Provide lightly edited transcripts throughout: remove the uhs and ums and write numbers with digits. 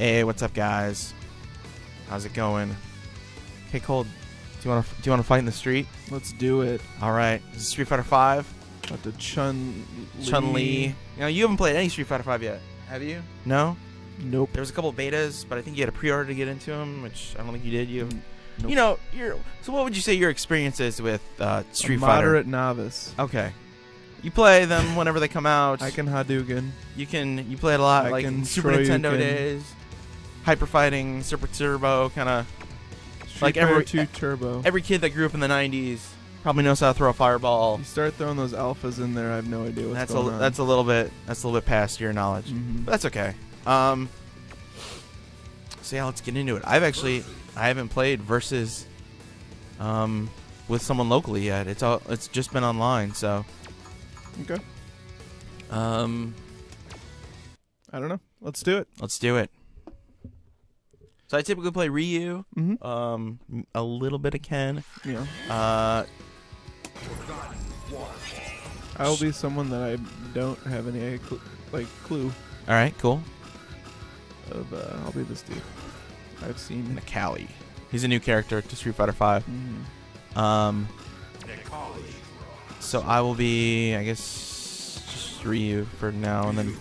Hey, what's up, guys? How's it going? Okay, Cole, do you want to fight in the street? Let's do it. All right, this is Street Fighter 5. About to Chun-Li. You know, you haven't played any Street Fighter 5 yet, have you? No. Nope. There was a couple of betas, but I think you had a pre-order to get into them, which I don't think you did. You, nope. You know, so what would you say your experience is with Street Fighter? Moderate novice. Okay. You play them whenever they come out. I can Hadouken. You play it a lot, like in Super Nintendo days. Hyper fighting, Super Turbo, kind of like every kid that grew up in the 90s probably knows how to throw a fireball. You start throwing those alphas in there, I have no idea what's going on. That's a little bit past your knowledge. Mm-hmm. But that's okay. So yeah, let's get into it. I haven't played versus with someone locally yet. It's just been online, so okay. I don't know. Let's do it. Let's do it. So I typically play Ryu, mm-hmm. A little bit of Ken. Yeah. I'll be someone that I don't have any clue. All right, cool. Of I'll be this dude. I've seen Necalli. He's a new character to Street Fighter 5. Mm-hmm. So I will be, I guess, just Ryu for now, and then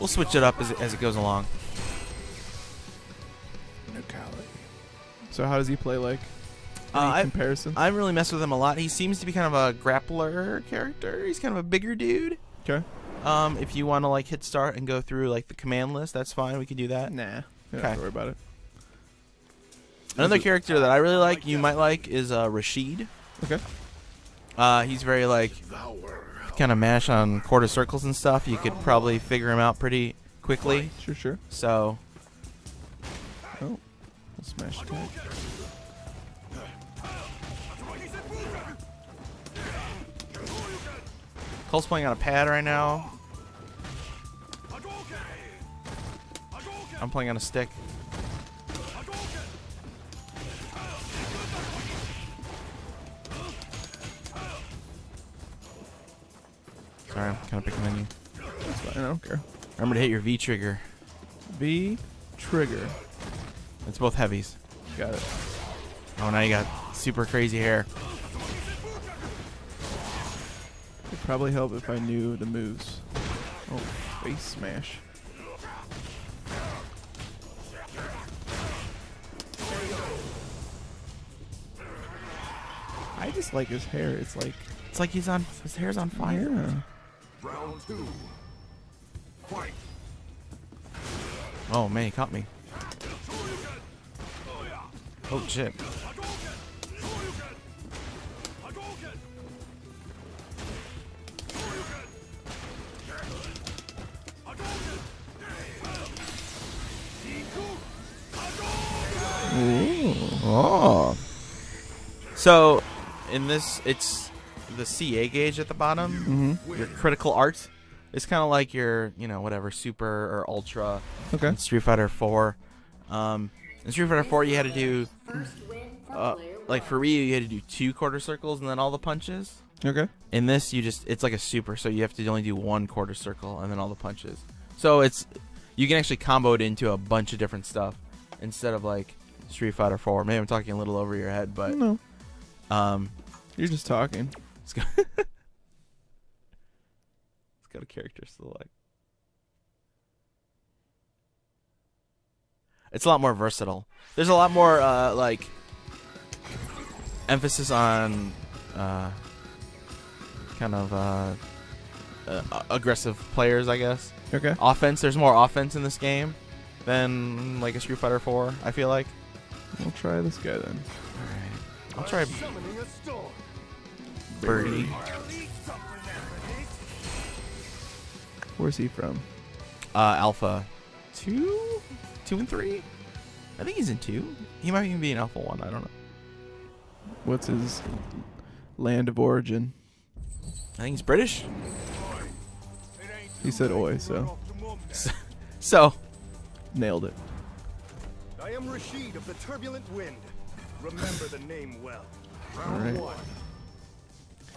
we'll switch it up as it goes along. So how does he play, like, in comparison? I really mess with him a lot. He seems to be kind of a grappler character. He's kind of a bigger dude. Okay. If you want to, like, hit start and go through, like, the command list, that's fine. We can do that. Nah. Okay. Don't have to worry about it. Another character that I really like, you might like, is Rashid. Okay. He's very, like, kind of mash on quarter circles and stuff. You could probably figure him out pretty quickly. Sure, sure. So. Oh. Smash attack. Cole's playing on a pad right now. I'm playing on a stick. Sorry, I'm kind of picking on you. That's fine, I don't care. Remember to hit your V trigger. V trigger. It's both heavies. Got it. Oh, now you got super crazy hair. It'd probably help if I knew the moves. Oh, face smash. I just like his hair. It's like his hair's on fire. Yeah. Round two. Fight. Oh man, he caught me. Oh shit. Ooh. Oh. So in this, it's the CA gauge at the bottom. Mm-hmm. Your critical art is kind of like your, you know, whatever super or ultra. Okay. In Street Fighter 4. In Street Fighter 4, you had to do, like for Ryu, you had to do 2 quarter circles and then all the punches. Okay. In this, you just, it's like a super, so you have to only do 1 quarter circle and then all the punches. So it's, you can actually combo it into a bunch of different stuff instead of like Street Fighter 4. Maybe I'm talking a little over your head, but. No. You're just talking. Let's go. Let's go to character select. It's a lot more versatile. There's a lot more like emphasis on kind of aggressive players, I guess. Okay. Offense. There's more offense in this game than like a Street Fighter 4. I feel like. We'll try this guy then. All right. I'll try Birdie. Where's he from? Alpha 2. 2 and 3? I think he's in 2. He might even be an Alpha 1. I don't know. What's his land of origin? I think he's British. He said "Oi," so nailed it. I am Rashid of the Turbulent Wind. Remember the name well. Round 1.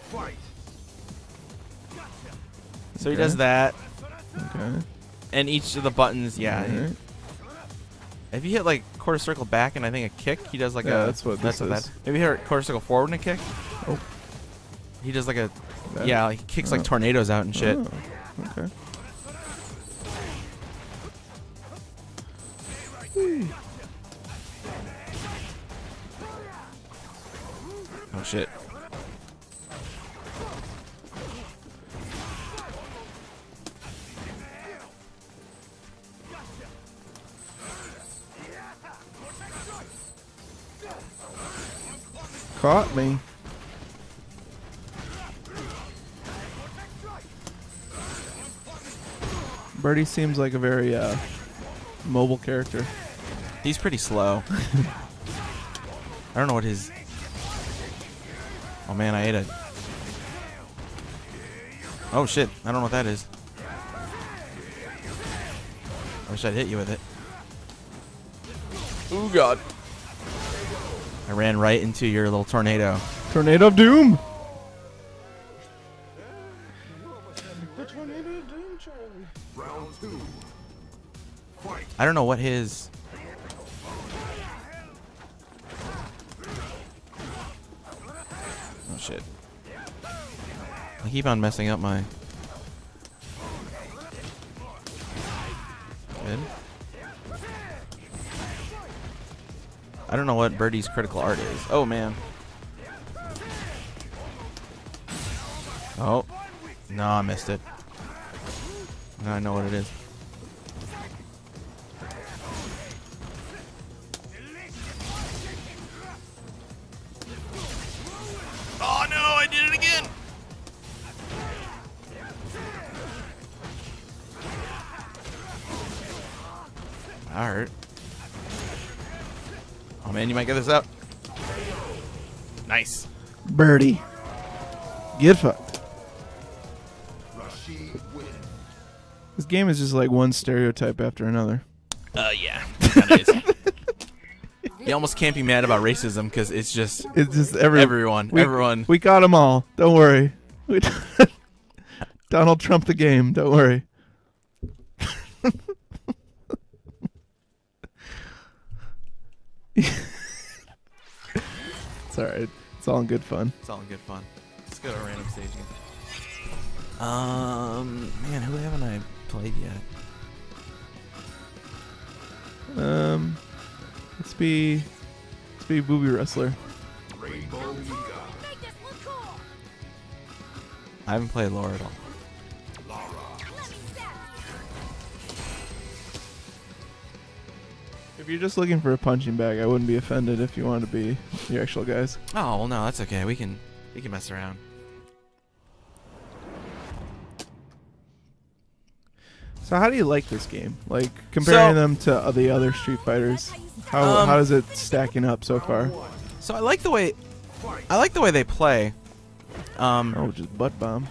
Fight. Gotcha. So he does that. Okay. And each of the buttons, yeah. If you hit like quarter circle back and I think a kick, he does like that's what that is. Maybe hit quarter circle forward and a kick. Oh. He does like a he kicks like tornadoes out and shit. Oh. Okay. Whee. Oh shit. Caught me. Birdie seems like a very mobile character. He's pretty slow. I don't know what his... Oh man, I ate a... Oh shit, I don't know what that is. I wish I'd hit you with it. Oh god. I ran right into your little tornado. Tornado of doom! I don't know what his... Oh shit. I keep on messing up my... Good. I don't know what Birdie's critical art is. Oh man. Oh. No, I missed it. Now I know what it is. Oh no, I did it again! Alright. Oh man, you might get this up. Nice. Birdie. Get fucked. This game is just like one stereotype after another. Yeah. That is. You almost can't be mad about racism because it's just everyone. We got them all. Don't worry. Donald Trump the game. Don't worry. It's alright. It's all in good fun. It's all in good fun. Let's go to a random stage game. Man, who haven't I played yet? Let's be Booby Wrestler. I haven't played Laura at all. If you're just looking for a punching bag, I wouldn't be offended if you wanted to be your actual guys. Oh well, no, that's okay. We can mess around. So how do you like this game? Like comparing them to the other Street Fighters, how is it stacking up so far? So I like the way they play. Oh, just butt bomb.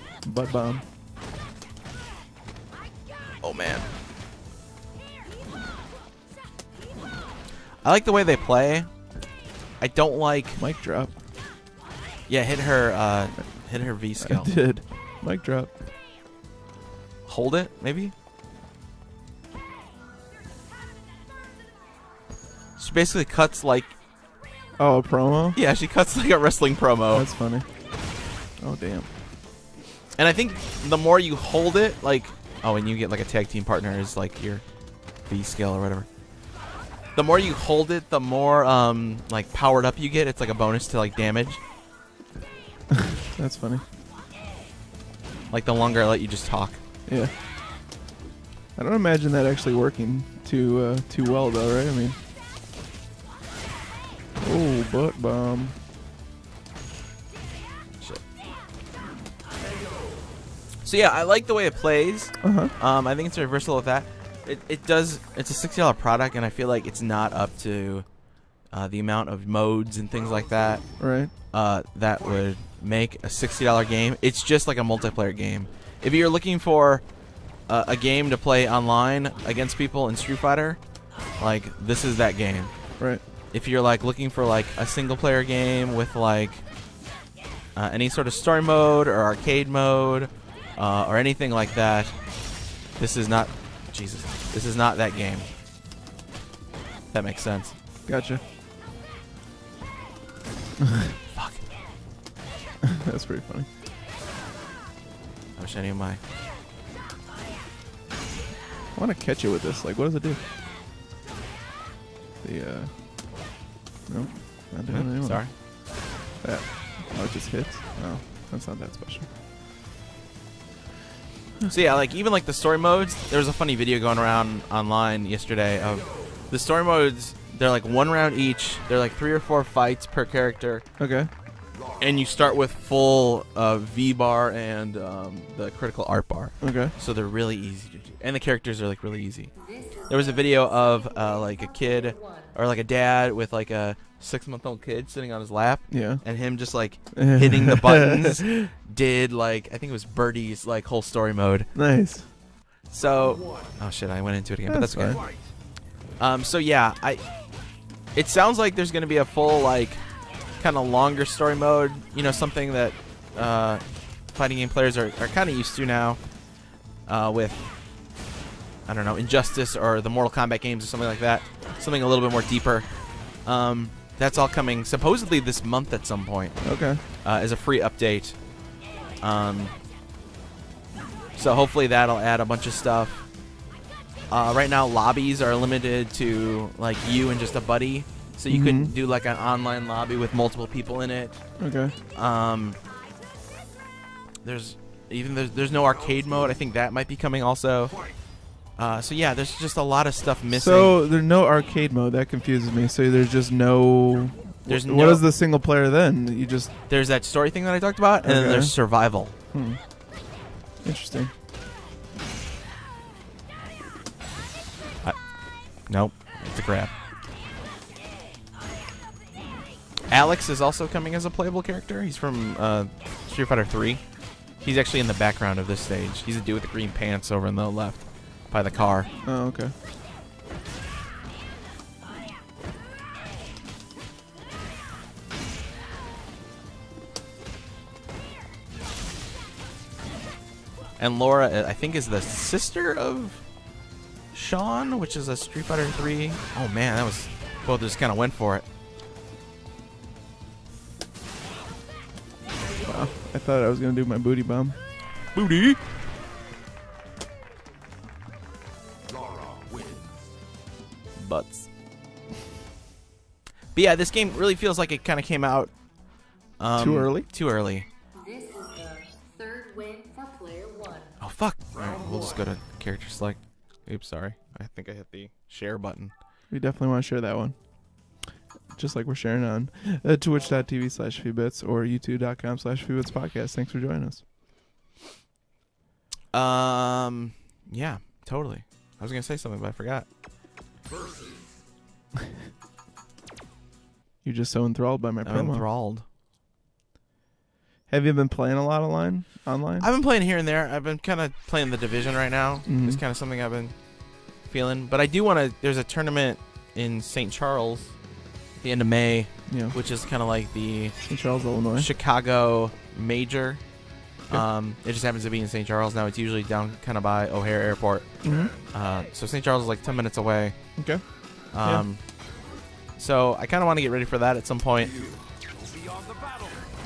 Oh man. I like the way they play. I don't like mic drop. Yeah, hit her V skill. I did. Mic drop. Hold it, maybe. She basically cuts like. Oh, a promo? Yeah, she cuts like a wrestling promo. That's funny. Oh damn. And I think the more you hold it, like and you get like a tag team partner is like your V skill or whatever. The more you hold it, the more like powered up you get. It's like a bonus to like damage. That's funny. Like the longer I let you just talk. Yeah. I don't imagine that actually working too well though, right? I mean. Oh, butt bomb. Shit. So yeah, I like the way it plays. I think it's a reversal of that. It does. It's a $60 product, and I feel like it's not up to the amount of modes and things like that. Right. That would make a $60 game. It's just like a multiplayer game. If you're looking for a game to play online against people in Street Fighter, like this is that game. Right. If you're like looking for like a single-player game with like any sort of story mode or arcade mode or anything like that, this is not. Jesus, this is not that game. That makes sense. Gotcha. Fuck. That's pretty funny. I wish I knew my... I want to catch it with this. Like, what does it do? The, Nope. Not doing anyone. Sorry. That. Oh, it just hits? Oh, that's not that special. So yeah, like, even like the story modes, there was a funny video going around online yesterday of the story modes. They're like one round each. They're like 3 or 4 fights per character. Okay. And you start with full V-bar and the critical art bar. Okay. So they're really easy to do. And the characters are like really easy. There was a video of like a kid or like a dad with like a 6-month-old kid sitting on his lap. Yeah. And him just like hitting the buttons did like, I think it was Birdie's like whole story mode. Nice. So, oh shit, I went into it again, but that's okay. So yeah, it sounds like there's going to be a full like kind of longer story mode, you know, something that fighting game players are kind of used to now with, I don't know, Injustice or the Mortal Kombat games or something like that. Something a little bit more deeper. That's all coming supposedly this month at some point. Okay. As a free update. So hopefully that'll add a bunch of stuff. Right now, lobbies are limited to like you and just a buddy. So you can do like an online lobby with multiple people in it. Okay. There's no arcade mode. I think that might be coming also. So yeah, there's just a lot of stuff missing. So there's no arcade mode. That confuses me. So there's just no. There's no. What is the single player then? You just. There's that story thing that I talked about, and then there's survival. Interesting. Nope. It's a grab. Alex is also coming as a playable character. He's from Street Fighter 3. He's actually in the background of this stage. He's a dude with the green pants over on the left by the car. Oh, okay. And Laura, I think, is the sister of Sean, which is a Street Fighter 3. Oh, man, that was... Both just kind of went for it. Wow, I thought I was going to do my booty bomb. Booty! Laura wins. Butts. But yeah, this game really feels like it kind of came out... too early? Too early. This is their third win for player one. Oh, fuck. Alright, we'll just go to character select. Oops, sorry. I think I hit the share button. We definitely want to share that one. Just like we're sharing on twitch.tv/fewbits or youtube.com/fewbitspodcast. Thanks for joining us. Yeah, totally. I was going to say something, but I forgot. You're just so enthralled by my promo. I'm enthralled. Have you been playing a lot online? I've been playing here and there. I've been kind of playing The Division right now. It's kind of something I've been feeling. But I do want to... There's a tournament in St. Charles at the end of May, which is kind of like the... St. Charles, Illinois. Chicago Major. Okay. It just happens to be in St. Charles now. It's usually down kind of by O'Hare Airport. So St. Charles is like 10 minutes away. Okay. So I kind of want to get ready for that at some point.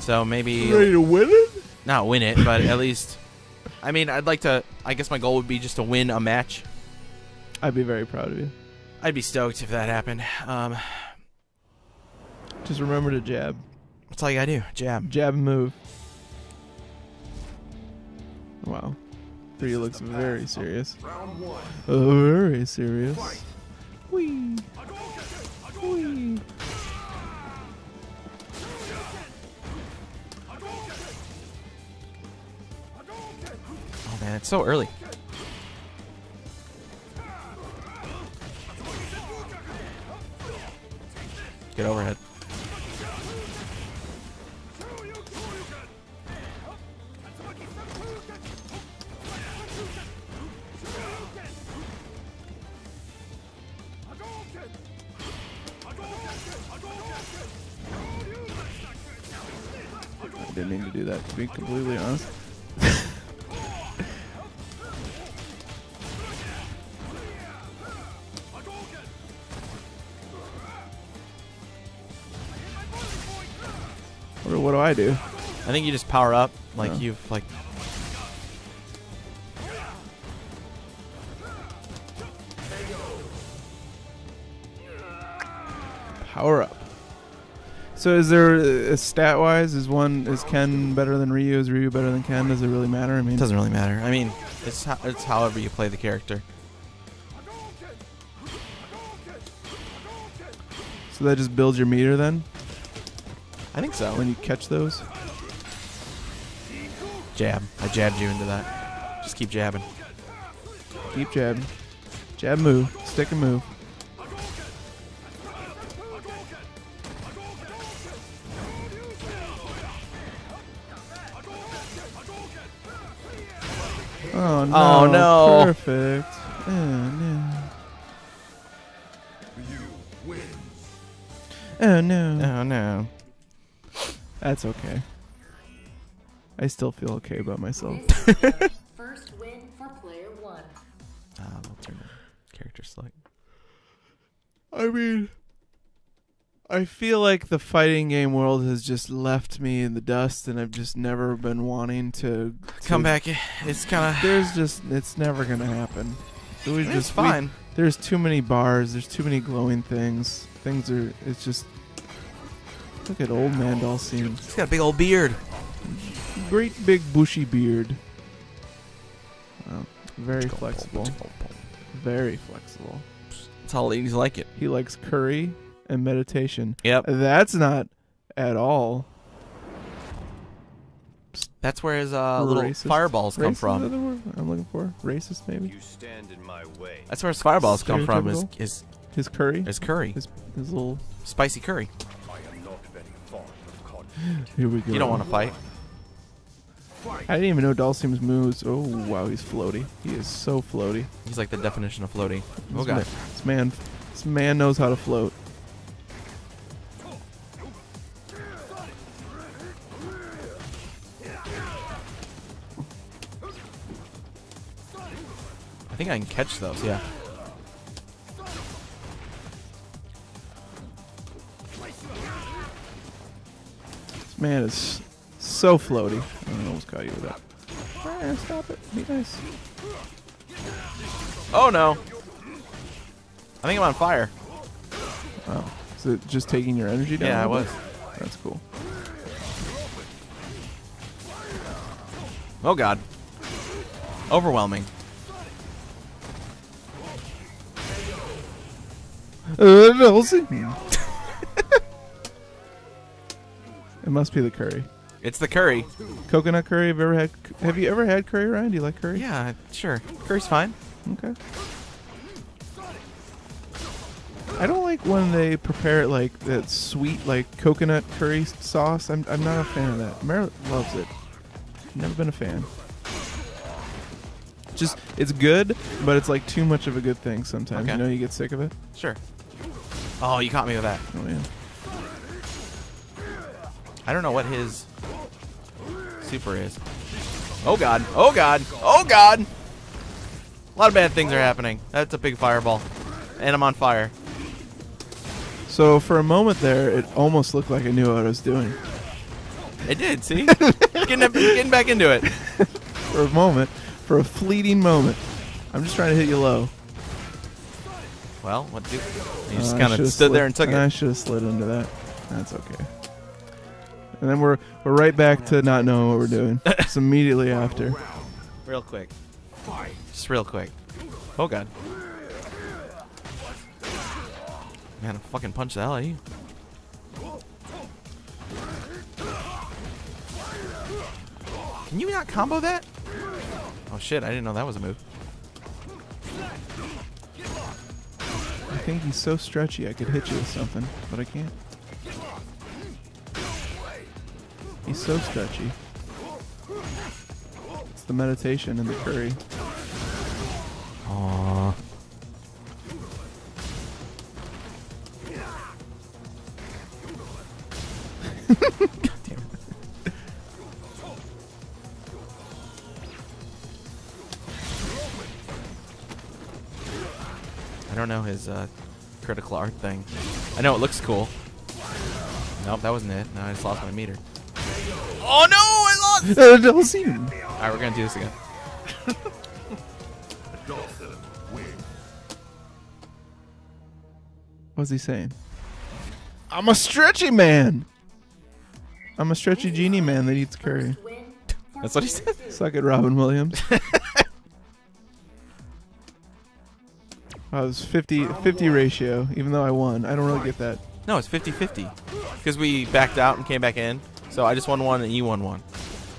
So maybe... You ready to win it? Not win it, but at least... I mean, I'd like to... I guess my goal would be just to win a match. I'd be very proud of you. I'd be stoked if that happened. Just remember to jab. That's all you gotta do. Jab. Jab and move. Wow. 3 looks very serious. Round one. Very serious. Whee. Whee. Man, it's so early. Get overhead. I didn't mean to do that, to be completely honest. What do I do? I think you just power up, like you've like. Power up. So is there a stat wise? Is Ken better than Ryu? Is Ryu better than Ken? Does it really matter? I mean, it doesn't really matter. I mean, it's however you play the character. So that just builds your meter then? I think so. When you catch those? Jab. I jabbed you into that. Just keep jabbing. Keep jabbing. Jab, move. Stick and move. Oh no. Oh, no. Perfect. Oh no. Oh no. Oh no. That's okay. I still feel okay about myself. First win for player one. I'll turn the character select. I mean, I feel like the fighting game world has just left me in the dust, and I've just never been wanting to come back. It's kind of it's never gonna happen. So we it's fine. There's too many bars. There's too many glowing things. Things are. It's just. Look at old man Dhalsim. He's got a big old beard. Great big bushy beard. Oh, very flexible. Very flexible. That's how ladies like it. He likes curry and meditation. Yep. That's not at all. That's where his little fireballs come from. I'm looking for racist, maybe. You stand in my way. That's where his fireballs come from. His curry. His curry. His little spicy curry. I am not very fond of conflict. Here we go. You don't want to fight. I didn't even know Dhalsim's moves. Oh wow, he's floaty. He is so floaty. He's like the definition of floaty. Oh god, this man knows how to float. I think I can catch those, yeah. This man is so floaty. I almost caught you with that. Ah, stop it. Be nice. Oh no. I think I'm on fire. Oh. Is it just taking your energy down? Yeah, it was. That's cool. Oh god. Overwhelming. It must be the curry. It's the curry. Coconut curry. Have you ever had curry, Ryan? Do you like curry? Yeah, sure. Curry's fine. Okay. I don't like when they prepare it like that sweet, like coconut curry sauce. I'm not a fan of that. Mara loves it. Never been a fan. Just it's good, but it's like too much of a good thing sometimes. Okay. You know, you get sick of it. Sure. Oh, you caught me with that. Oh, yeah. I don't know what his super is. Oh, God. Oh, God. Oh, God. A lot of bad things are happening. That's a big fireball. And I'm on fire. So, for a moment there, it almost looked like I knew what I was doing. It did, see? Getting back into it. For a moment. For a fleeting moment. I'm just trying to hit you low. Well, what do you just kind of stood there and took it? I should have slid into that. That's okay. And then we're right back to not knowing what we're doing. It's immediately after. Real quick. Just real quick. Oh god. Man, I fucking punched the hell out of you. Can you not combo that? Oh shit, I didn't know that was a move. I think he's so stretchy I could hit you with something, but I can't. He's so stretchy. It's the meditation and the curry. Aww. God damn it. I don't know his critical art thing. I know it looks cool. Nope, that wasn't it. No, I just lost my meter. Oh no, I lost! Dhalsim! Alright, we're gonna do this again. What's he saying? I'm a stretchy man! I'm a stretchy genie man that eats curry. That's what he said? Suck it, Robin Williams. Wow, it was 50-50 ratio, even though I won. I don't really get that. No, it's 50-50. Because we backed out and came back in. So I just won one and you won one.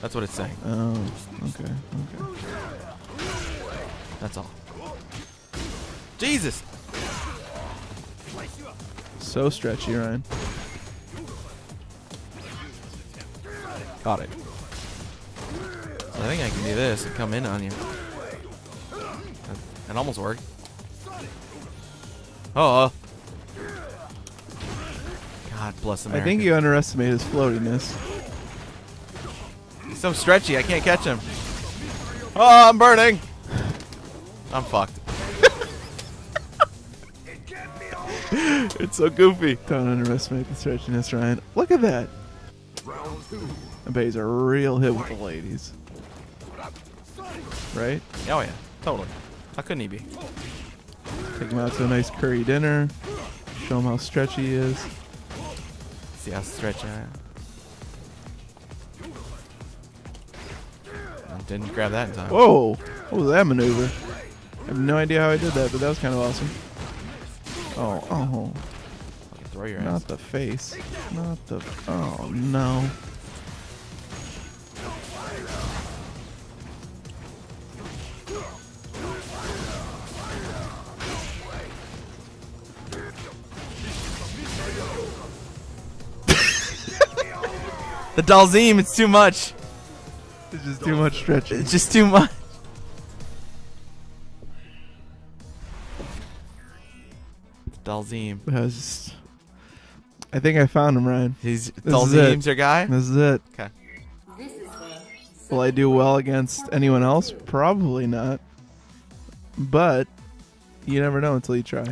That's what it's saying. Oh, okay, okay. That's all. Jesus! So stretchy, Ryan. Got it. I think I can do this and come in on you. That almost worked. Oh. God bless America. I think you underestimate his floatiness. He's so stretchy, I can't catch him. Oh, I'm burning. I'm fucked. It's so goofy. Don't underestimate the stretchiness, Ryan. Look at that. I bet he's a real hit with the ladies. Right? Oh yeah, totally. How couldn't he be? Take him out to a nice curry dinner. Show him how stretchy he is. See how stretchy I am. I didn't grab that in time. Whoa! What was that maneuver? I have no idea how I did that, but that was kind of awesome. Oh, oh. Throw your ass. Not the face. Not the... Oh, no. The Dhalsim, it's too much. It's just too much stretching. It's just too much. Dhalsim. I think I found him, Ryan. He's Dhalsim's your guy? This is it. Okay. Will I do well against anyone else? Probably not. But you never know until you try.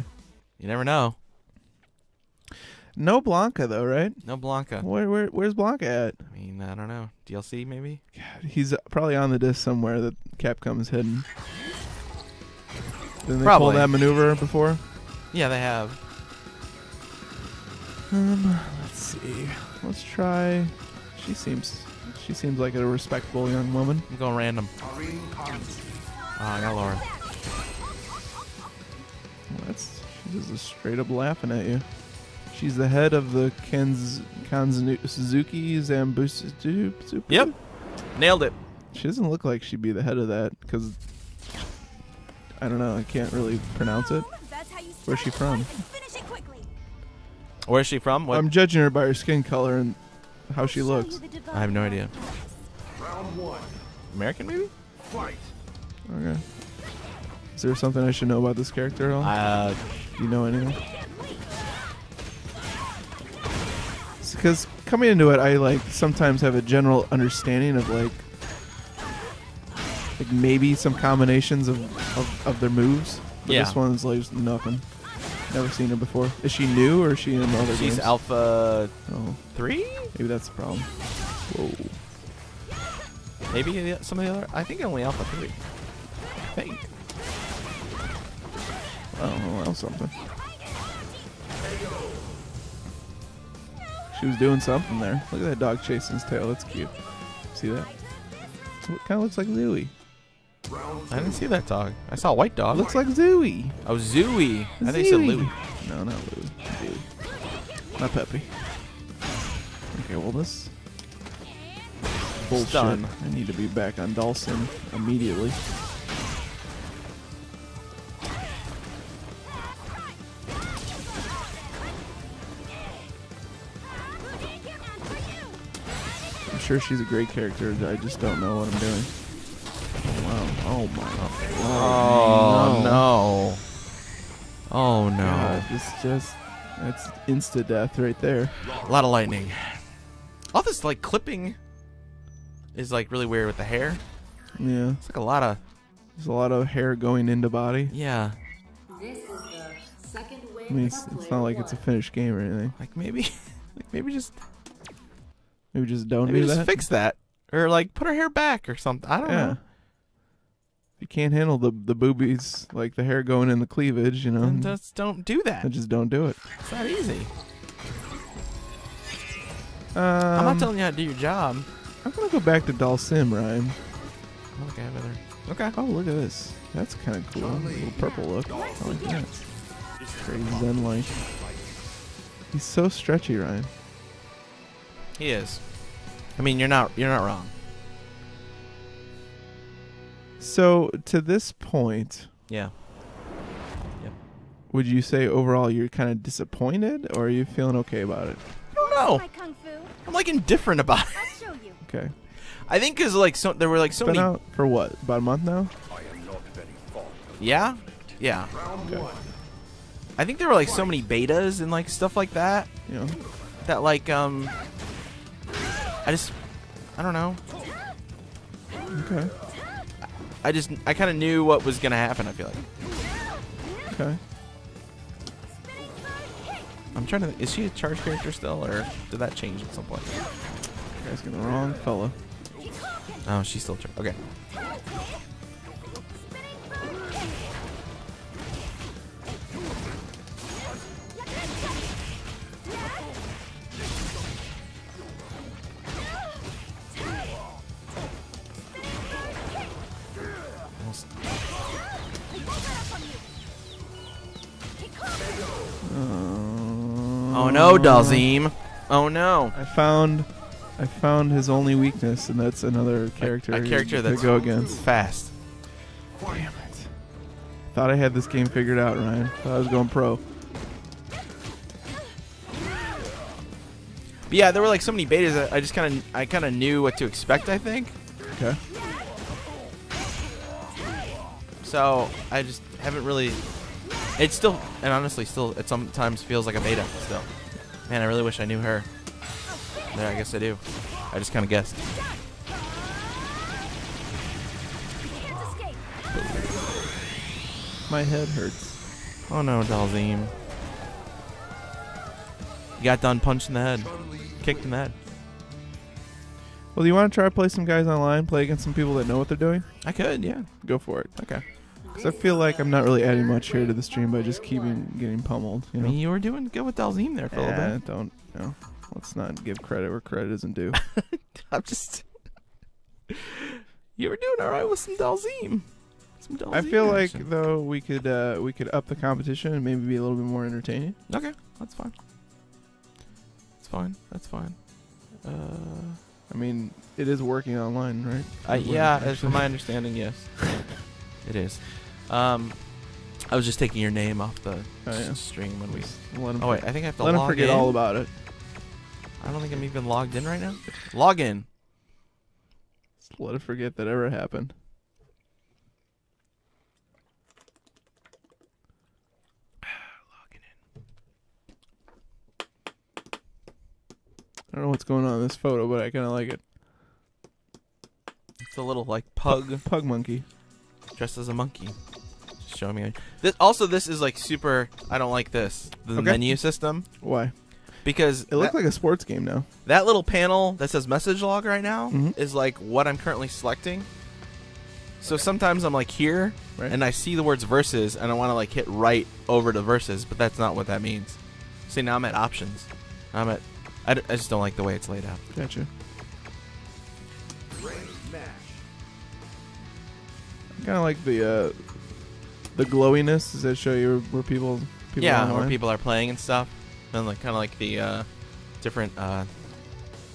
You never know. No Blanca though, right? No Blanca. Where's Blanca at? I mean, I don't know. DLC maybe? God, he's probably on the disc somewhere that Capcom is hidden. Didn't they probably pull that maneuver before? Yeah, they have. Let's see. Let's try. She seems like a respectable young woman. I'm going random. Oh, I got Laura. Well, that's, she's just straight up laughing at you. She's the head of the Suzuki Zambusu. Yep, nailed it. She doesn't look like she'd be the head of that because I don't know. I can't really pronounce it. Where's she from? Where's she from? What? I'm judging her by her skin color and how she looks. I have no idea. American, maybe? Okay. Is there something I should know about this character at all? Do you know anything? Because coming into it, I like sometimes have a general understanding of like maybe some combinations of their moves. But yeah. This one's like nothing. Never seen her before. Is she new or is she in other games? She's Alpha 3? Maybe that's the problem. Whoa. Maybe some of the other? I think only Alpha 3. I think. Oh, well, something. She was doing something there. Look at that dog chasing his tail. That's cute. See that? It kind of looks like Louie. I didn't see that dog. I saw a white dog. It looks like Zoey. Oh, Zoey. I think you said Louie. No, not Louie. Zoey. Not Peppy. Okay, well, this bullshit. Stun. I need to be back on Dhalsim immediately. I'm sure she's a great character. I just don't know what I'm doing. Oh, wow. Oh, my. Oh, no. Oh, no. God, it's just... That's insta-death right there. A lot of lightning. All this, like, clipping is, like, really weird with the hair. Yeah. It's like a lot of... There's a lot of hair going into body. Yeah. This is the second wave. I mean, it's not like it's a finished game or anything. Like, maybe... like, maybe just... Maybe just don't do that. Just fix that, or like put her hair back or something. I don't know. You can't handle the boobies, like the hair going in the cleavage, you know. And just don't do that. And just don't do it. It's not easy. I'm not telling you how to do your job. I'm gonna go back to Dhalsim, Ryan. I don't think I have either. Okay. Oh, look at this. That's kind of cool. A little purple look. I like that. Very zen-like. He's so stretchy, Ryan. He is. I mean, you're not wrong. So to this point, Yep. Would you say overall you're kind of disappointed, or are you feeling okay about it? I don't know. I'm like indifferent about it. I'll show you. Okay. I think because like there were like so many. Been out for what? About a month now. Yeah. Yeah. Okay. I think there were like so many betas and like stuff like that. Yeah. That like I don't know. Okay. I kind of knew what was gonna happen. I feel like. Okay. I'm trying to. Is she a charged character still, or did that change at some point? You guys got the wrong fella. Oh, she's still charged. Okay. Oh no, Dhalsim. Oh no. I found his only weakness, and that's another character to go against. Fast. Damn it. Thought I had this game figured out, Ryan. Thought I was going pro. But yeah, there were like so many betas that I just kinda knew what to expect, I think. Okay. So I just haven't really. It's still, and honestly, still, it sometimes feels like a beta still. Man, I really wish I knew her. There, I guess I do. I just kind of guessed. My head hurts. Oh no, Dhalsim. You got done punched in the head. Kicked in the head. Well, do you want to try to play some guys online? Play against some people that know what they're doing? I could, yeah. Go for it. Okay. I feel like I'm not really adding much here to the stream by just keeping getting pummeled. You know? I mean, you were doing good with Dhalsim there for a little bit. Don't, you know, let's not give credit where credit isn't due. I'm just... You were doing all right with some Dhalsim. I feel action. Like, though, we could up the competition and maybe be a little bit more entertaining. Okay, that's fine. That's fine. That's fine. I mean, it is working online, right? Yeah, as from my understanding, yes. It is. I was just taking your name off the stream when we. Oh wait, I think I have to log in. Let him forget all about it. I don't think I'm even logged in right now. Log in. Just let him forget that ever happened. Logging in. I don't know what's going on in this photo, but I kind of like it. It's a little like pug monkey. Dressed as a monkey. Just show me. This, also, this is like super. I don't like this. The menu system. Why? Because it looks like a sports game now. That little panel that says message log right now is like what I'm currently selecting. So sometimes I'm like here, and I see the words versus, and I want to like hit right over to versus, but that's not what that means. See, now I'm at options. I'm at. I just don't like the way it's laid out. Gotcha. Kind of like the glowiness. Does that show you where people are where people are playing and stuff, and like kind of like the different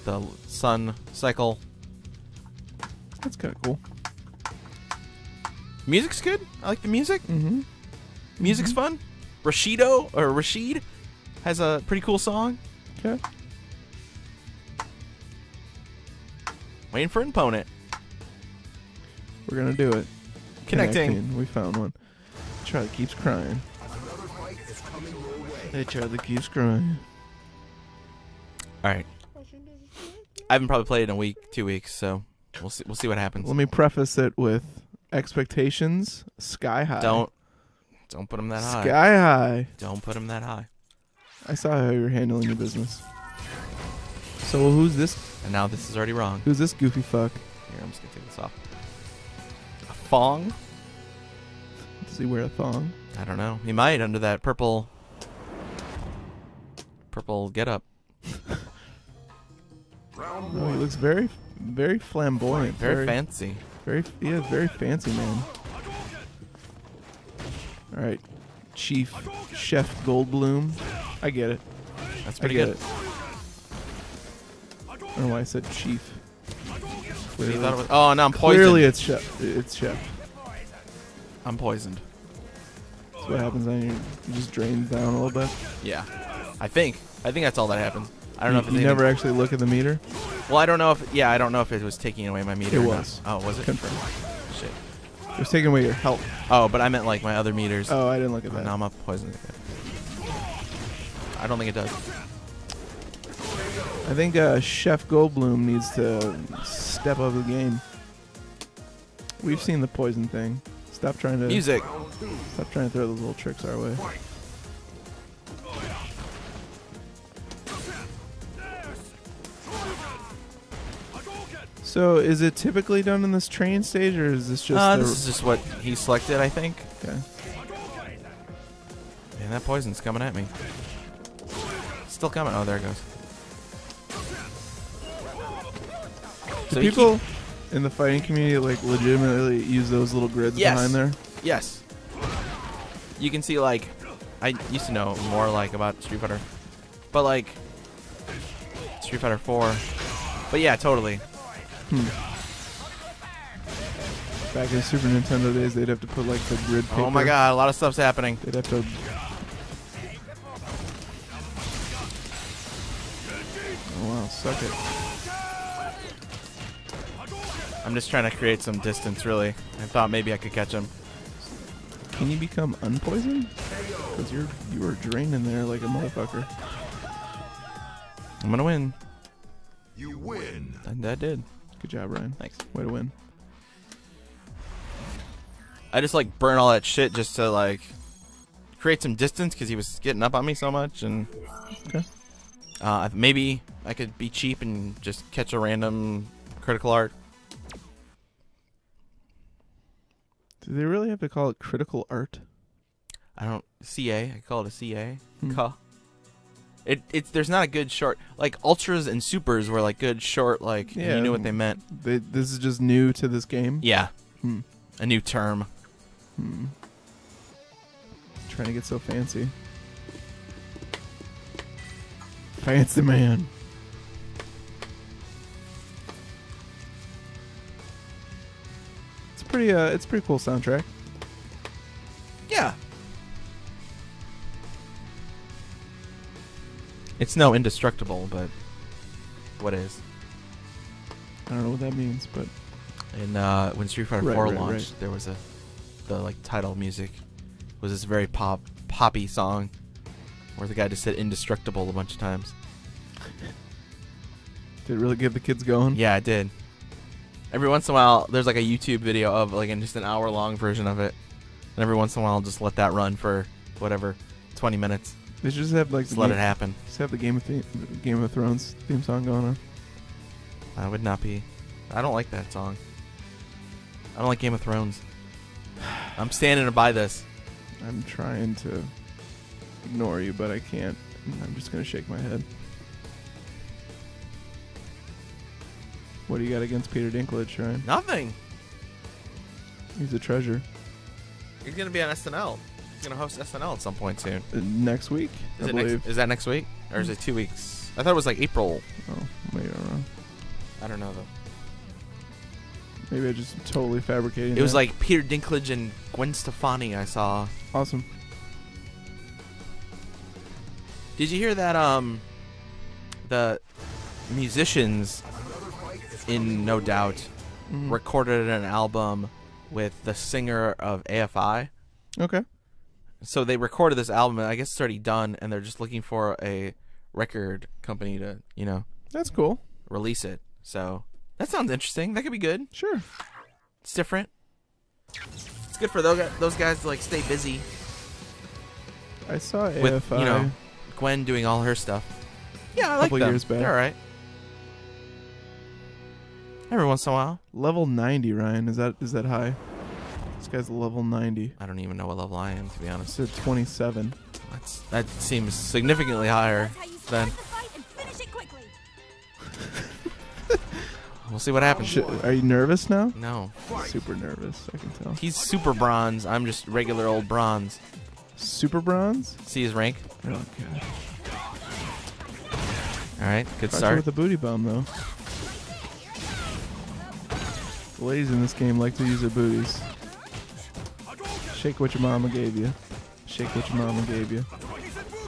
the sun cycle. That's kind of cool. Music's good. I like the music. Music's fun. Rashid has a pretty cool song. Okay. Waiting for an opponent. We're gonna do it. Connecting. We found one. The child keeps crying. The child keeps crying. Alright. I haven't probably played in a week, 2 weeks, so we'll see what happens. Let me preface it with expectations sky high. Don't put them that high. Sky high. Don't put them that high. I saw how you were handling your business. So who's this? And now this is already wrong. Who's this goofy fuck? Here, I'm just going to take this off. A thong? Does he wear a thong? I don't know. He might under that purple getup. Oh, he looks very, very flamboyant. Very fancy. Yeah, very fancy, man. All right, Chef Goldblum. I get it. That's pretty good. I don't know why I said chief. Clearly, thought it was, oh, no, I'm poisoned. Clearly, it's Chef. I'm poisoned. That's what happens on you. You just drain down a little bit. Yeah, I think that's all that happens. I don't know if you never actually look at the meter. Well, I don't know if I don't know if it was taking away my meter. It was. Or not. Oh, was it? Confirmed. Shit. It was taking away your health. Oh, but I meant like my other meters. Oh, I didn't look at that. Now I'm up poisoned. I don't think it does. I think Chef Goldblum needs to step up the game. We've seen the poison thing. Stop trying to Stop trying to throw those little tricks our way. So is it typically done in this train stage, or is this just? This is just what he selected, I think. Okay. And that poison's coming at me. Still coming. Oh, there it goes. Do so people in the fighting community like legitimately use those little grids behind there? Yes. You can see like, I used to know more like about Street Fighter, but like Street Fighter 4. But yeah, totally. Hmm. Back in Super Nintendo days, they'd have to put like the grid paper. Oh my god, a lot of stuff's happening. They'd have to. Oh wow, suck it. I'm just trying to create some distance, really. I thought maybe I could catch him. Can you become unpoisoned? Because you were draining there like a motherfucker. I'm gonna win. You win. And I did. Good job, Ryan. Thanks. Way to win. I just like burn all that shit just to like create some distance because he was getting up on me so much, and okay. Maybe I could be cheap and just catch a random critical art. Do they really have to call it critical art? I don't CA. I call it a CA. Ca. It's there's not a good short like ultras and supers were like good short like and you knew what they meant. This is just new to this game. Yeah, a new term. Trying to get so fancy, fancy man. It's pretty cool soundtrack. Yeah. It's no indestructible, but what is? I don't know what that means, but and when Street Fighter IV launched, there was the like title music was this very poppy song where the guy just said indestructible a bunch of times. Did it really get the kids going? Yeah, it did. Every once in a while, there's like a YouTube video of like just an hour-long version of it, and every once in a while, I'll just let that run for whatever 20 minutes. They should just have like just let it happen. Just have the Game of Thrones theme song going on. I would not be. I don't like that song. I don't like Game of Thrones. I'm standing by this. I'm trying to ignore you, but I can't. I'm just gonna shake my head. What do you got against Peter Dinklage, Ryan? Nothing. He's a treasure. He's gonna be on SNL. Gonna host SNL at some point soon. Next week, I believe. Is that next week or is it 2 weeks? I thought it was like April. Oh, maybe I'm wrong. I don't know though. Maybe I just totally fabricated. It was like Peter Dinklage and Gwen Stefani. I saw. Awesome. Did you hear that? The musicians in No Doubt recorded an album with the singer of AFI. Okay. So they recorded this album, and I guess it's already done, and they're just looking for a record company to, you know... That's cool. ...release it. So, that sounds interesting. That could be good. Sure. It's different. It's good for those guys to, like, stay busy. I saw AFI. With, you know, Gwen doing all her stuff. Yeah, I like them. A couple years back. They're all right. Every once in a while. Level 90, Ryan. Is that high? This guy's level 90. I don't even know what level I am, to be honest. It's a 27. That seems significantly higher than. We'll see what happens. Are you nervous now? No. Super nervous, I can tell. He's super bronze. I'm just regular old bronze. Super bronze? See his rank? Really good. All right, good start. With the booty bomb, though. The ladies in this game like to use their booties. Shake what your mama gave you. Shake what your mama gave you.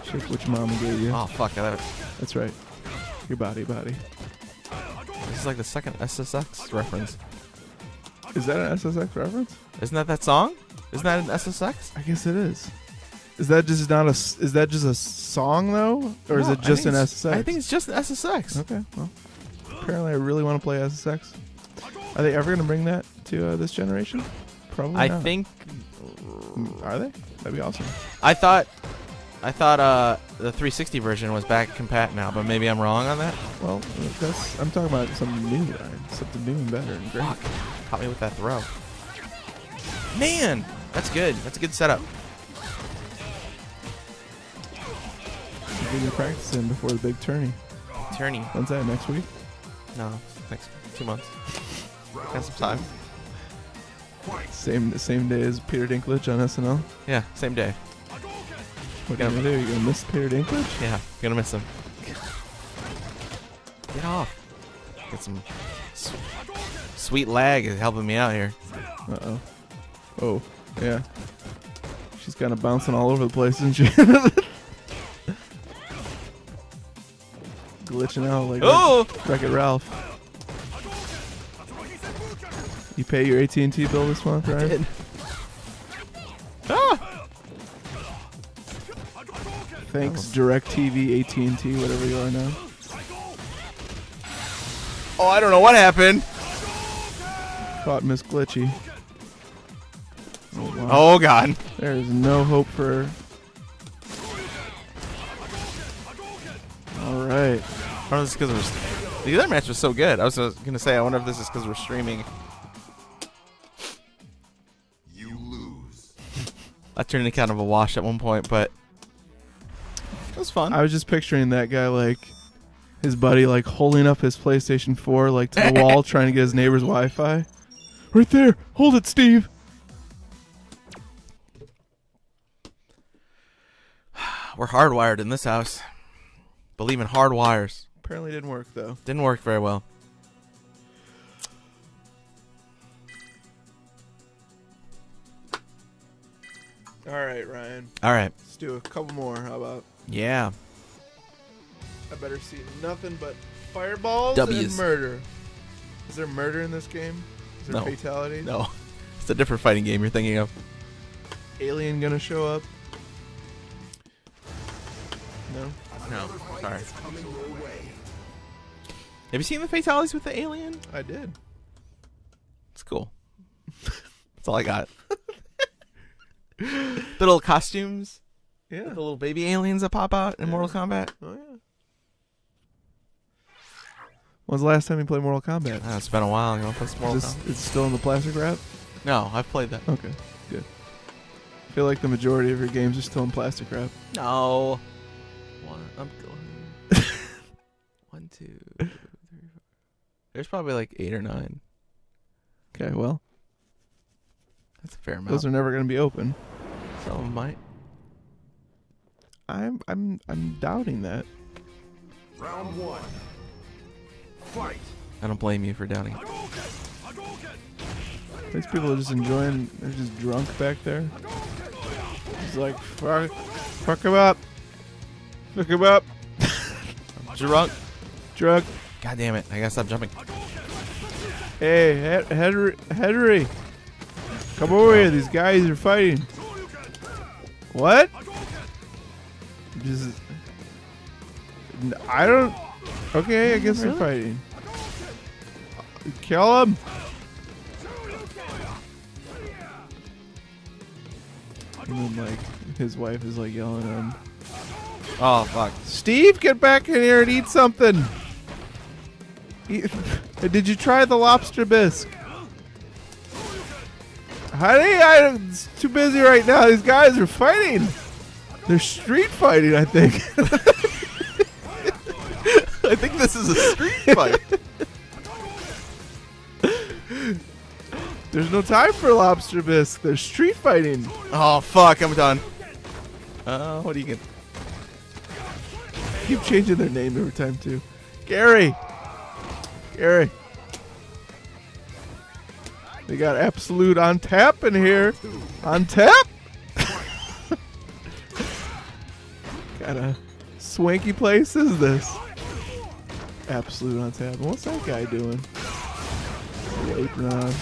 Shake what your mama gave you. Oh, fuck. That's right. Your body. This is like the second SSX reference. Is that an SSX reference? Isn't that song? Isn't that an SSX? I guess it is. Is that just not a? Is that just a song though, or is it just an SSX? I think it's just an SSX. Okay. Well, apparently I really want to play SSX. Are they ever going to bring that to this generation? Probably. I think. Are they? That'd be awesome. I thought the 360 version was back compat now, but maybe I'm wrong on that. Well, I'm talking about something new, something new and better and great. Fuck. Caught me with that throw. Man, that's good. That's a good setup. You've been practicing before the big tourney. Tourney. When's that? Next week? No, next 2 months. Got some time. Same day as Peter Dinklage on SNL. Yeah, same day. What are you gonna do? You gonna miss Peter Dinklage? Yeah, gonna miss him. Get off. Get some sweet lag is helping me out here. Uh oh. Oh, yeah. She's kind of bouncing all over the place, isn't she? Glitching out like Wreck-It Ralph. You pay your AT&T bill this month, right? I did. Ah! Thanks, DirecTV, AT&T, whatever you are now. Oh, I don't know what happened. Caught Miss Glitchy. Oh, wow. Oh God. There is no hope for her. Alright. I don't know if it's because the other match was so good. I was going to say, I wonder if this is because we're streaming. You lose. I turned into kind of a wash at one point, but it was fun. I was just picturing that guy, like, his buddy, like, holding up his PlayStation 4, like, to the wall, trying to get his neighbor's Wi-Fi. Right there. Hold it, Steve. We're hardwired in this house. Believe in hard wires. Apparently didn't work, though. Didn't work very well. All right, Ryan. All right. Let's do a couple more. How about? Yeah. I better see nothing but fireballs and murder. Is there murder in this game? Is there fatality? No. It's a different fighting game you're thinking of. Alien gonna show up? No. No, sorry. Have you seen the fatalities with the alien? I did. It's cool. That's all I got. The little costumes. Yeah. The little baby aliens that pop out in Mortal Kombat. Oh, yeah. When's the last time you played Mortal Kombat? Oh, it's been a while. You want to play some Mortal Kombat? It's still in the plastic wrap? No, I've played that. Okay, good. I feel like the majority of your games are still in plastic wrap. No. I'm going 1, 2, 3, 4. There's probably like 8 or 9. Okay, well, that's a fair amount. Those are never going to be open. Some of them might. I'm doubting that. Round 1. Fight. I don't blame you for doubting. These people are just enjoying. They're just drunk back there. It's like fuck him up. Look him up. Drunk. God damn it. I gotta stop jumping. Hey, Henry. Come over here. These guys are fighting. What? I don't. Okay, I guess they're fighting. Kill him. And then, like, his wife is, like, yelling at him. Oh, fuck. Steve, get back in here and eat something. Did you try the lobster bisque? Honey, I'm too busy right now. These guys are fighting. They're street fighting, I think. I think this is a street fight. There's no time for lobster bisque. They're street fighting. Oh, fuck. I'm done. What do you get? Keep changing their name every time, too. Gary. Gary. They got Absolute on tap in here. On tap? Got a swanky place is this. Absolute on tap. What's that guy doing? Apron on.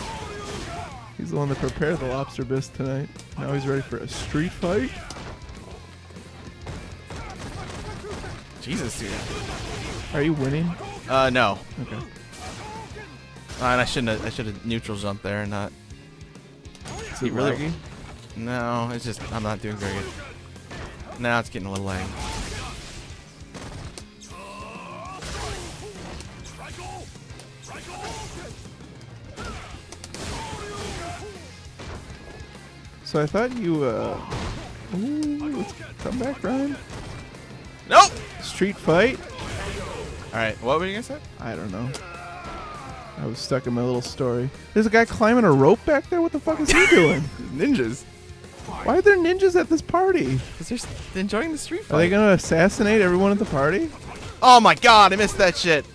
He's the one that prepared the lobster bisque tonight. Now he's ready for a street fight. Jesus, dude. Are you winning? No. Okay. And I should have neutral jumped there and not. Is it really laggy? No, it's just I'm not doing very good. Now it's getting a little laggy. So I thought you ooh, let's come back, Ryan. Nope. Street fight. All right, what were you gonna say? I don't know. I was stuck in my little story. There's a guy climbing a rope back there? What the fuck is he doing? Ninjas. Why are there ninjas at this party? Because they're enjoying the street fight. Are they going to assassinate everyone at the party? Oh my god, I missed that shit.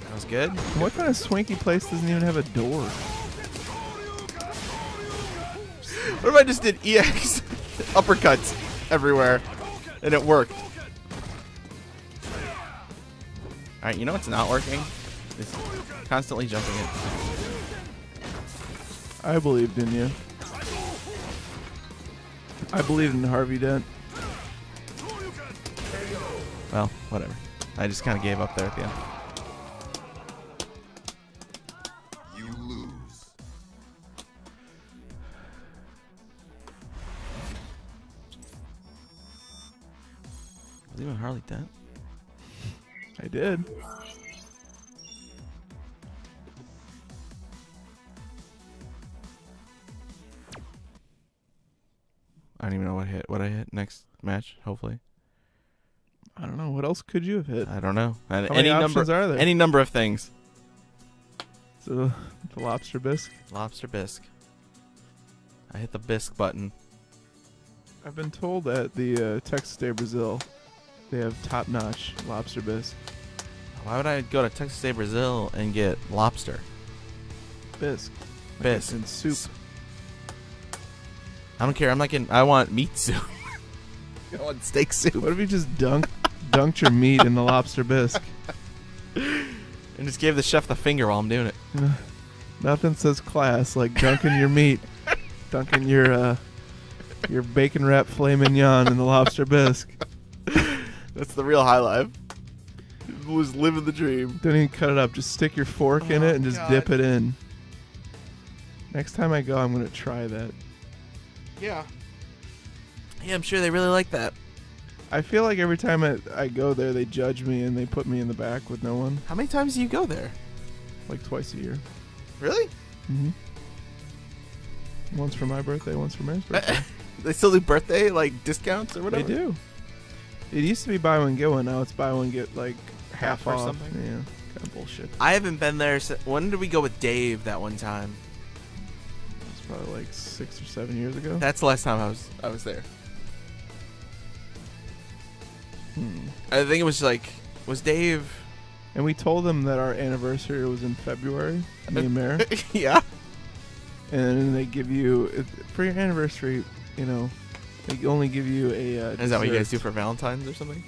That was good. What kind of swanky place doesn't even have a door? What if I just did EX uppercuts everywhere and it worked? Alright, you know what's not working? It's constantly jumping it. I believed in you. I believed in Harvey Dent. Well, whatever. I just kind of gave up there at the end. You lose. Believe in Harley Dent? I did. I don't even know what I hit next match, hopefully. I don't know. What else could you have hit? I don't know. How many options are there? Any number of things. So, the lobster bisque? Lobster bisque. I hit the bisque button. I've been told that the Texas de Brazil, they have top-notch lobster bisque. Why would I go to Texas de Brazil and get lobster? Bisque. Bisque. And soup. I don't care. I'm not getting... I want meat soup. I want steak soup. What if you just dunked your meat in the lobster bisque? And just gave the chef the finger while I'm doing it. Nothing says class like dunking your meat. Dunking your bacon wrap filet mignon in the lobster bisque. That's the real high life. Was living the dream. Don't even cut it up. Just stick your fork in it and just dip it in. Next time I go, I'm going to try that. Yeah. Yeah, I'm sure they really like that. I feel like every time I go there, they judge me and they put me in the back with no one. How many times do you go there? Like twice a year. Really? Mm-hmm. Once for my birthday, once for Mary's birthday. They still do birthday, like, discounts or whatever? They do. It used to be buy one, get one. Now it's buy one, get like half off. Or something. Yeah, kind of bullshit. I haven't been there since. When did we go with Dave that one time? It's probably like 6 or 7 years ago. That's the last time I was there. I think it was like, was Dave. And we told them that our anniversary was in February. Me and Mary. Yeah. And then they give you, for your anniversary, you know. They only give you a dessert. Is that what you guys do for Valentine's or something?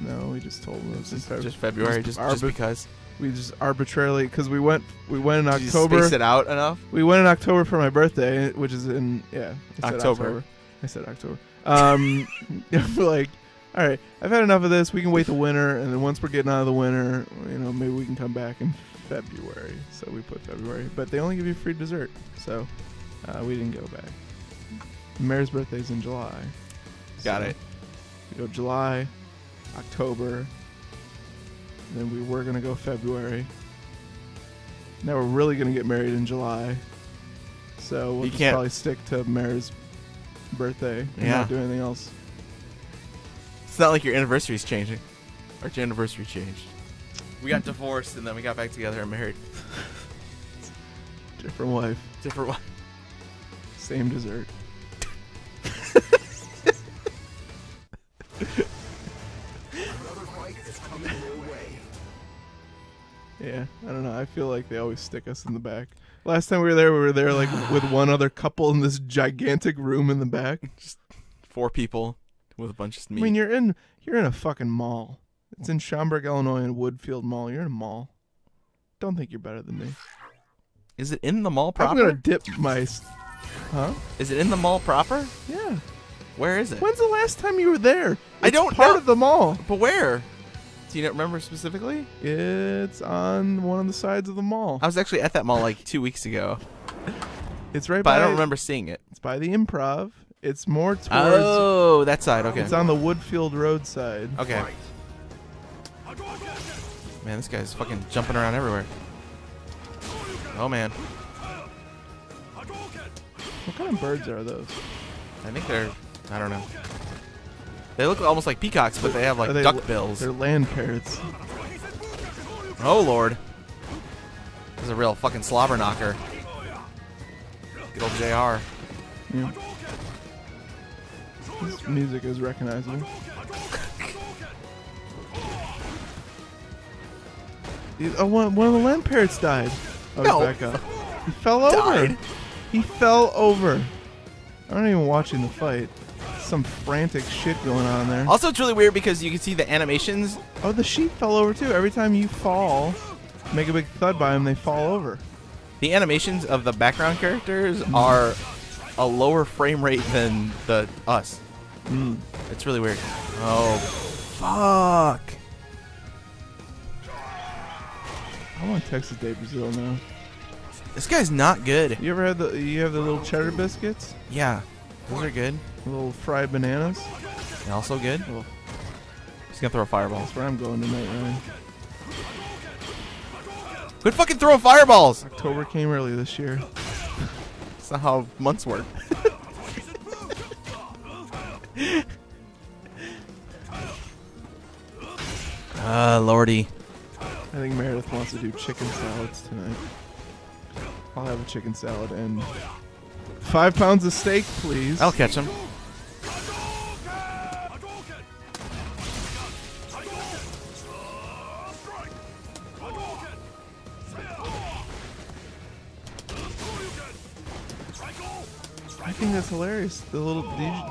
No, we just told them. Just February, just because. We just arbitrarily, because we went in October. Did you space it out enough? We went in October for my birthday, which is in, yeah. I said October. We're like, all right, I've had enough of this. We can wait the winter, and then once we're getting out of the winter, you know, maybe we can come back in February. So we put February. But they only give you free dessert, so we didn't go back. Mary's birthday's in July. Got it. We go July, October. And then we were going to go February. Now we're really going to get married in July. So we'll just probably stick to Mare's birthday and not do anything else. It's not like your anniversary's changing. Our anniversary changed. We got divorced and then we got back together and married. Different wife. Different wife. Same dessert. Yeah, I don't know. I feel like they always stick us in the back. Last time we were there like with one other couple in this gigantic room in the back. Just four people with a bunch of meat. I mean, you're in a fucking mall. It's in Schaumburg, Illinois, in Woodfield Mall. You're in a mall. Don't think you're better than me. Is it in the mall proper? I'm gonna dip my. Huh? Is it in the mall proper? Yeah. Where is it? When's the last time you were there? It's part of the mall. But where? Do you not remember specifically? It's on one of the sides of the mall. I was actually at that mall like 2 weeks ago. It's right by... But I don't remember seeing it. It's by the Improv. It's more towards... Oh, that side, okay. It's on the Woodfield Road side. Okay. Man, this guy's fucking jumping around everywhere. Oh, man. What kind of birds are those? I think they're... I don't know. They look almost like peacocks, but they have like duck bills. They're land parrots. Oh lord. This is a real fucking slobber knocker. Good old JR. Yeah. This music is recognizable. One of the land parrots died. Oh, no. Back up. He fell over. He fell over. I'm not even watching the fight. Some frantic shit going on there. Also, it's really weird because you can see the animations. Oh, the sheep fell over too. Every time you fall, make a big thud by them, they fall over. The animations of the background characters are a lower frame rate than the us. Mm. It's really weird. Oh, fuck. I want Texas de Brazil now. This guy's not good. You ever had the? You have the little cheddar biscuits? Yeah, those are good. Little fried bananas. And also good. Oh. Just gonna throw a fireball. That's where I'm going tonight, Ryan. Quit fucking throwing fireballs! October came early this year. That's not how months work. Ah, lordy. I think Meredith wants to do chicken salads tonight. I'll have a chicken salad and 5 pounds of steak, please. I'll catch him. I think that's hilarious. The little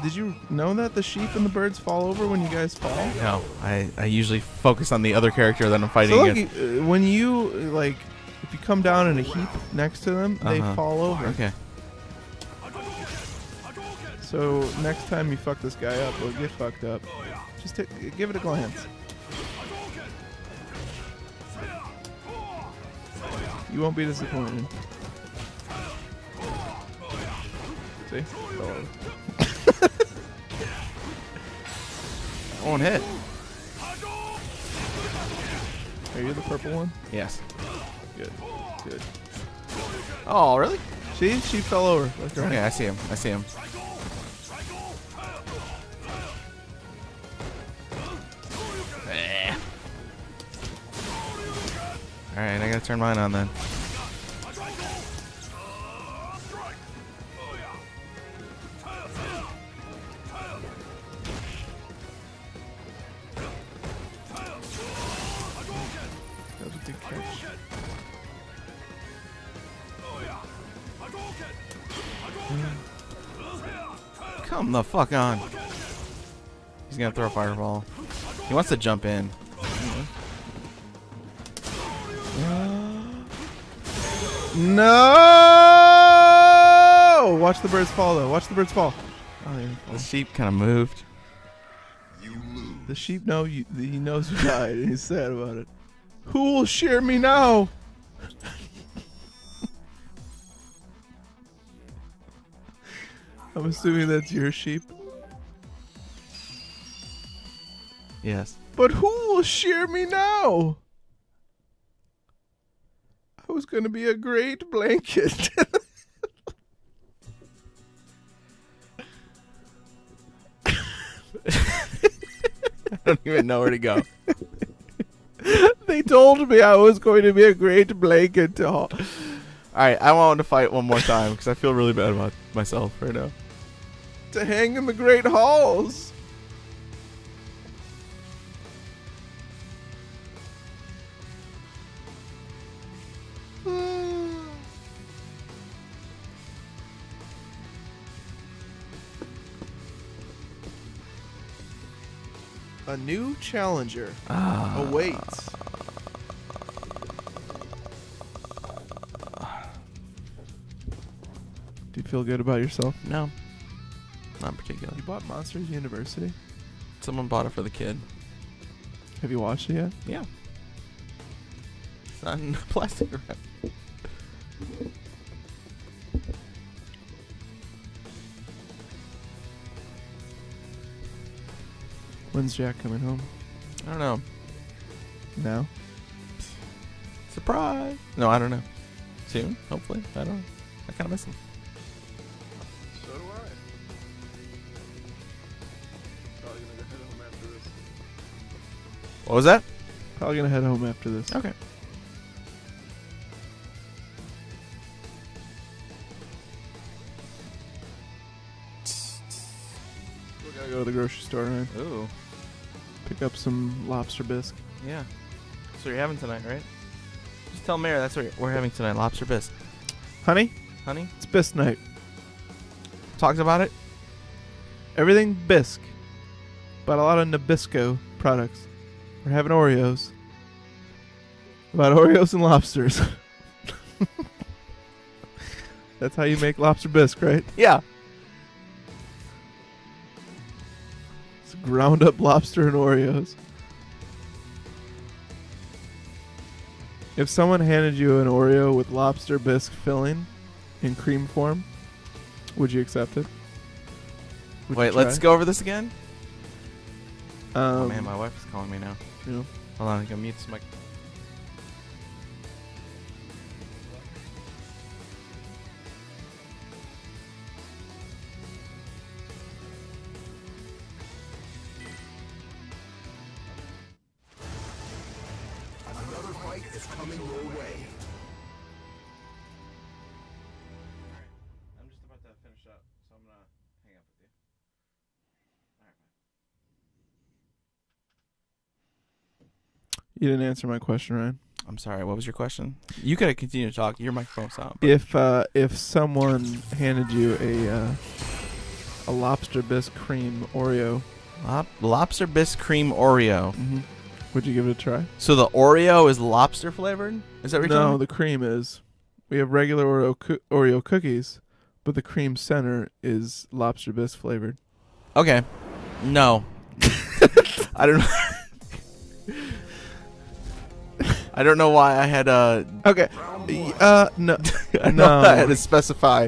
did you know that the sheep and the birds fall over when you guys fall? No, I usually focus on the other character that I'm fighting. So like, when you like, if you come down in a heap next to them, they fall over. Okay. So next time you fuck this guy up or get fucked up, just give it a glance. You won't be disappointed. See? Oh. That won't hit. Are you the purple one? Yes. Good. Good. Oh, really? She fell over. Look around. Yeah, I see him. I see him. Alright, I gotta turn mine on then. That was a big catch. Come the fuck on. He's gonna throw a fireball. He wants to jump in. No! Watch the birds fall, though. Watch the birds fall. Oh, they fall. The sheep kind of moved. You lose. The sheep he knows who died, and he's sad about it. Who will shear me now? I'm assuming that's your sheep. Yes. But who will shear me now? I was going to be a great blanket. I don't even know where to go. They told me I was going to be a great blanket to haul. Alright, I want to fight one more time because I feel really bad about myself right now. To hang in the great halls. A new challenger awaits. Do you feel good about yourself? No. Not particularly. You bought Monsters University? Someone bought it for the kid. Have you watched it yet? Yeah. It's not in plastic wrap. When's Jack coming home? I don't know. Now? Surprise! No, I don't know. Soon, hopefully. I don't know. I kind of miss him. So do I. Probably gonna head home after this. What was that? Probably gonna head home after this. Okay. We gotta go to the grocery store, man. Ooh. Pick up some lobster bisque. Yeah. That's what you're having tonight, right? Just tell Mary that's what we're having tonight, lobster bisque. Honey? Honey? It's bisque night. Talked about it? Everything bisque. About a lot of Nabisco products. We're having Oreos. About Oreos and lobsters. That's how you make lobster bisque, right? Yeah. It's ground up lobster and Oreos. If someone handed you an Oreo with lobster bisque filling in cream form, would you accept it? Would Wait, let's go over this again? Oh man, my wife is calling me now. Yeah. Hold on, I'm gonna mute this mic. You didn't answer my question, Ryan. I'm sorry. What was your question? You gotta continue to talk. Your microphone's out. If someone handed you a lobster bisque cream Oreo, lobster bisque cream Oreo, would you give it a try? So the Oreo is lobster flavored? Is that what you're talking about? No, the cream is. We have regular Oreo cookies, but the cream center is lobster bisque flavored. Okay. No. I don't know. I don't know why I had a... Okay. No. No. I had to specify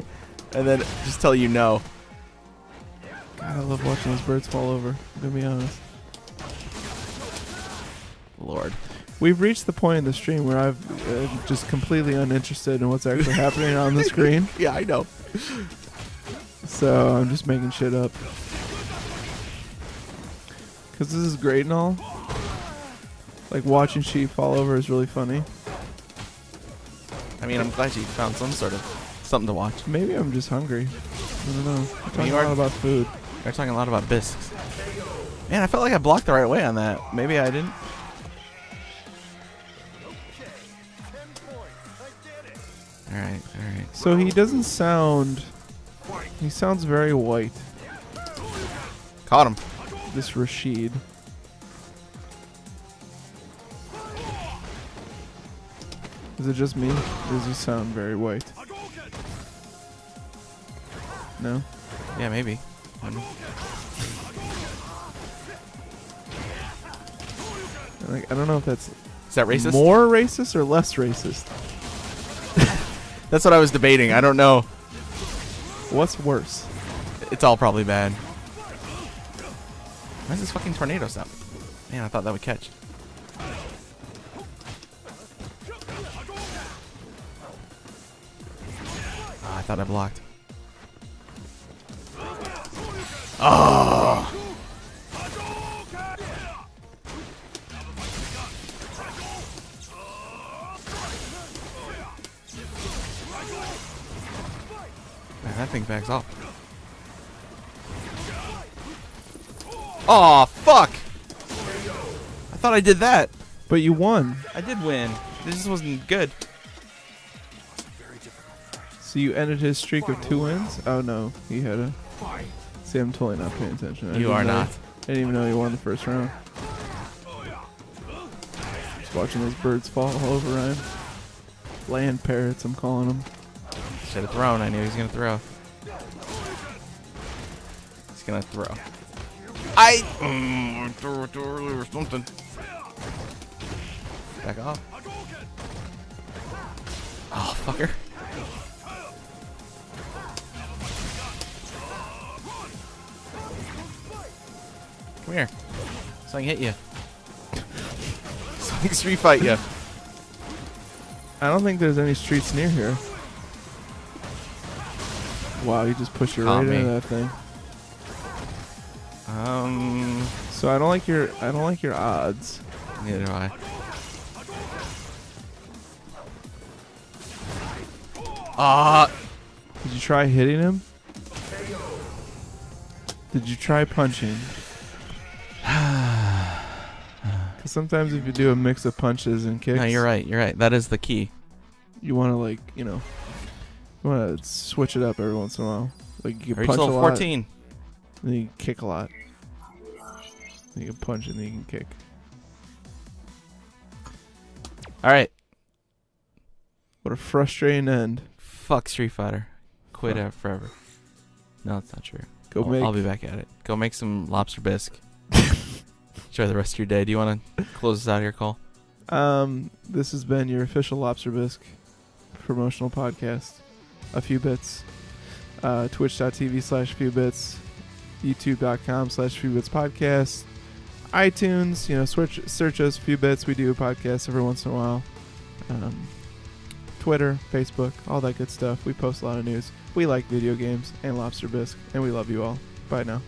and then just tell you no. God, I love watching those birds fall over. I'm gonna be honest. Lord. We've reached the point in the stream where I'm just completely uninterested in what's actually happening on the screen. Yeah, I know. So I'm just making shit up. Because this is great and all. Like, watching sheep fall over is really funny. I mean, I'm glad you found some sort of something to watch. Maybe I'm just hungry. I don't know. I'm talking a lot about food. You're talking a lot about bisques. Man, I felt like I blocked the right way on that. Maybe I didn't. Alright, alright. So he doesn't sound... He sounds very white. Caught him. This Rashid. Is it just me? Or does he sound very white? No? Yeah, maybe. Like, I don't know if that's... Is that racist? More racist or less racist? That's what I was debating. I don't know. What's worse? It's all probably bad. Why is this fucking tornado stop? Man, I thought that would catch. Oh, I thought I blocked. Oh! Man, that thing backs off. Oh, fuck! I thought I did that. But you won. I did win. This just wasn't good. So you ended his streak of 2 wins? Oh no, he had a... See, I'm totally not paying attention. You are not. I didn't even know he won the first round. Just watching those birds fall all over Ryan. Land parrots, I'm calling them. Should have thrown. I knew he was going to throw. He's going to throw. I threw it earlier or something. Back off. Oh, fucker. Come here. So I can hit you. So I can street fight you. I don't think there's any streets near here. Wow, you just pushed your right into that thing. So I don't like your odds. Neither do I. Did you try hitting him? Did you try punching? Because sometimes if you do a mix of punches and kicks. No, you're right. You're right. That is the key. You want to, like, you know, you want to switch it up every once in a while. Like you can punch a lot. 14. Then you can kick a lot. Then you can punch and then you can kick. Alright. What a frustrating end. Fuck Street Fighter. Quit out forever. No, that's not true. I'll be back at it. Go make some lobster bisque. Enjoy the rest of your day. Do you want to close us out here, Cole? This has been your official Lobster Bisque promotional podcast. A Few Bits. Twitch.tv/fewbits. YouTube.com/fewbitspodcast. iTunes, you know, search us Few Bits. We do a podcast every once in a while. Twitter, Facebook, all that good stuff. We post a lot of news. We like video games and Lobster Bisque, and we love you all. Bye now.